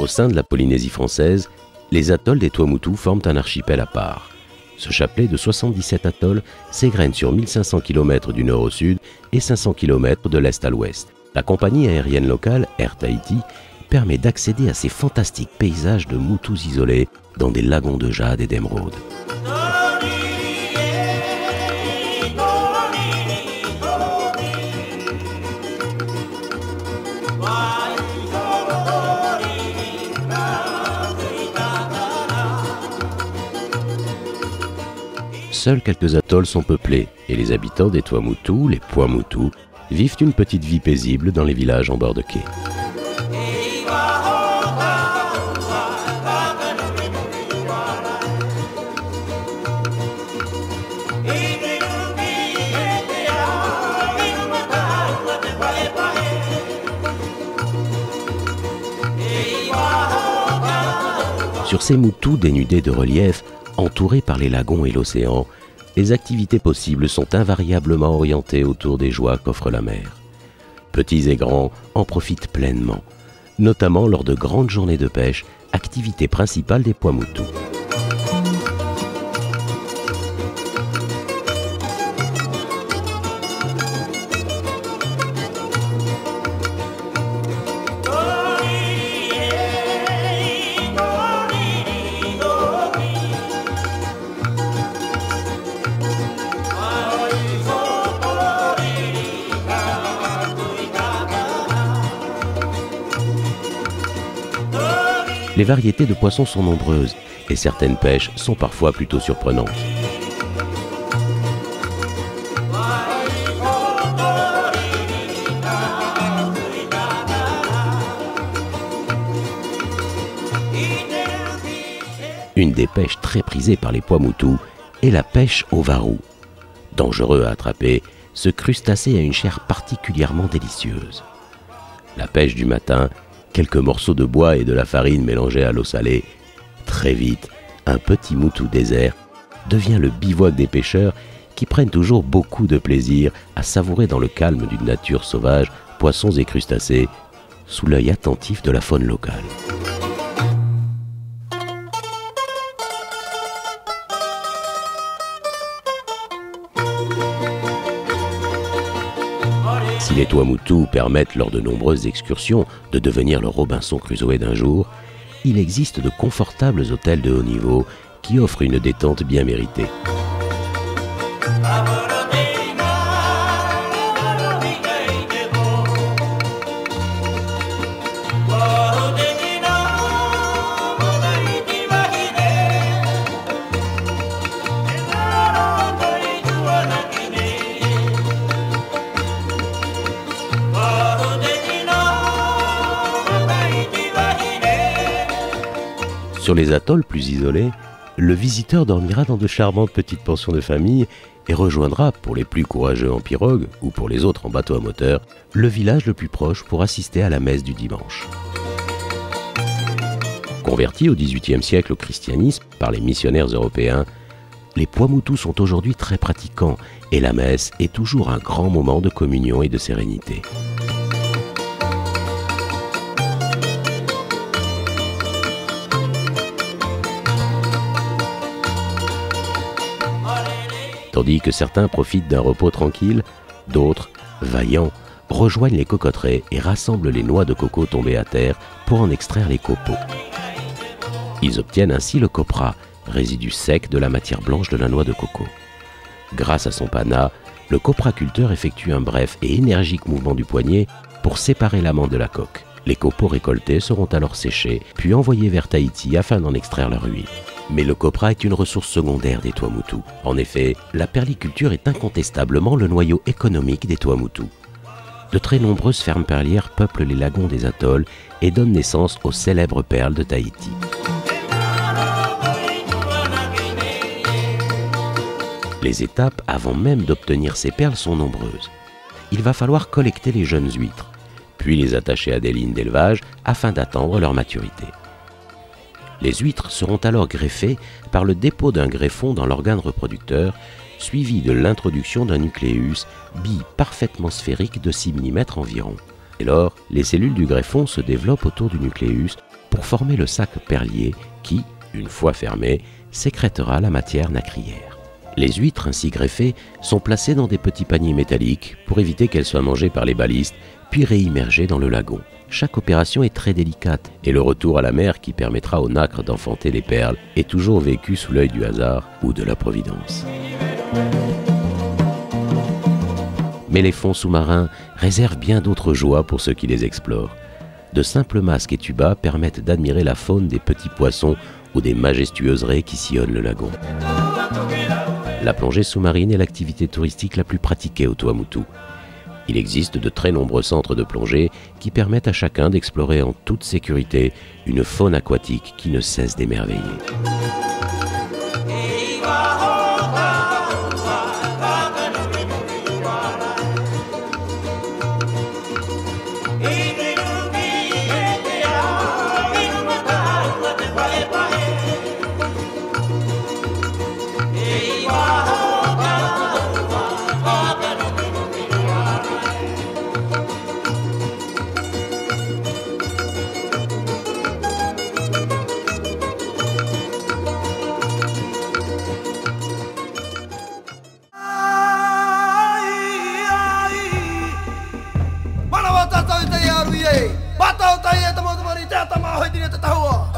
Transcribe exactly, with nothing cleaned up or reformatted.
Au sein de la Polynésie française, les atolls des Tuamotu forment un archipel à part. Ce chapelet de soixante-dix-sept atolls s'égrène sur mille cinq cents kilomètres du nord au sud et cinq cents kilomètres de l'est à l'ouest. La compagnie aérienne locale, Air Tahiti, permet d'accéder à ces fantastiques paysages de moutus isolés dans des lagons de jade et d'émeraude. Seuls quelques atolls sont peuplés et les habitants des Tuamotu, les Paumotu, vivent une petite vie paisible dans les villages en bord de quai. Sur ces moutus dénudés de relief, entourés par les lagons et l'océan, les activités possibles sont invariablement orientées autour des joies qu'offre la mer. Petits et grands en profitent pleinement, notamment lors de grandes journées de pêche, activité principale des Paumotu. Les variétés de poissons sont nombreuses et certaines pêches sont parfois plutôt surprenantes. Une des pêches très prisées par les Paumotu est la pêche au varou. Dangereux à attraper, ce crustacé a une chair particulièrement délicieuse. La pêche du matin, quelques morceaux de bois et de la farine mélangés à l'eau salée. Très vite, un petit moutou désert devient le bivouac des pêcheurs qui prennent toujours beaucoup de plaisir à savourer dans le calme d'une nature sauvage, poissons et crustacés, sous l'œil attentif de la faune locale. Si les Tuamotu permettent lors de nombreuses excursions de devenir le Robinson Crusoé d'un jour, il existe de confortables hôtels de haut niveau qui offrent une détente bien méritée. Sur les atolls plus isolés, le visiteur dormira dans de charmantes petites pensions de famille et rejoindra, pour les plus courageux en pirogue ou pour les autres en bateau à moteur, le village le plus proche pour assister à la messe du dimanche. Convertis au dix-huitième siècle au christianisme par les missionnaires européens, les Paumotu sont aujourd'hui très pratiquants et la messe est toujours un grand moment de communion et de sérénité. Tandis que certains profitent d'un repos tranquille, d'autres, vaillants, rejoignent les cocoteraies et rassemblent les noix de coco tombées à terre pour en extraire les copeaux. Ils obtiennent ainsi le copra, résidu sec de la matière blanche de la noix de coco. Grâce à son pana, le copraculteur effectue un bref et énergique mouvement du poignet pour séparer l'amande de la coque. Les copeaux récoltés seront alors séchés, puis envoyés vers Tahiti afin d'en extraire leur huile. Mais le copra est une ressource secondaire des Tuamotu. En effet, la perliculture est incontestablement le noyau économique des Tuamotu. De très nombreuses fermes perlières peuplent les lagons des atolls et donnent naissance aux célèbres perles de Tahiti. Les étapes avant même d'obtenir ces perles sont nombreuses. Il va falloir collecter les jeunes huîtres, puis les attacher à des lignes d'élevage afin d'attendre leur maturité. Les huîtres seront alors greffées par le dépôt d'un greffon dans l'organe reproducteur, suivi de l'introduction d'un nucléus, bille parfaitement sphérique de six millimètres environ. Dès lors, les cellules du greffon se développent autour du nucléus pour former le sac perlier qui, une fois fermé, sécrétera la matière nacrière. Les huîtres ainsi greffées sont placées dans des petits paniers métalliques pour éviter qu'elles soient mangées par les balistes, puis réimmergées dans le lagon. Chaque opération est très délicate et le retour à la mer qui permettra aux nacres d'enfanter les perles est toujours vécu sous l'œil du hasard ou de la providence. Mais les fonds sous-marins réservent bien d'autres joies pour ceux qui les explorent. De simples masques et tubas permettent d'admirer la faune des petits poissons ou des majestueuses raies qui sillonnent le lagon. La plongée sous-marine est l'activité touristique la plus pratiquée au Tuamotu. Il existe de très nombreux centres de plongée qui permettent à chacun d'explorer en toute sécurité une faune aquatique qui ne cesse d'émerveiller. Batau tayo tamo tamo ni tata ma hoy dine tatawa.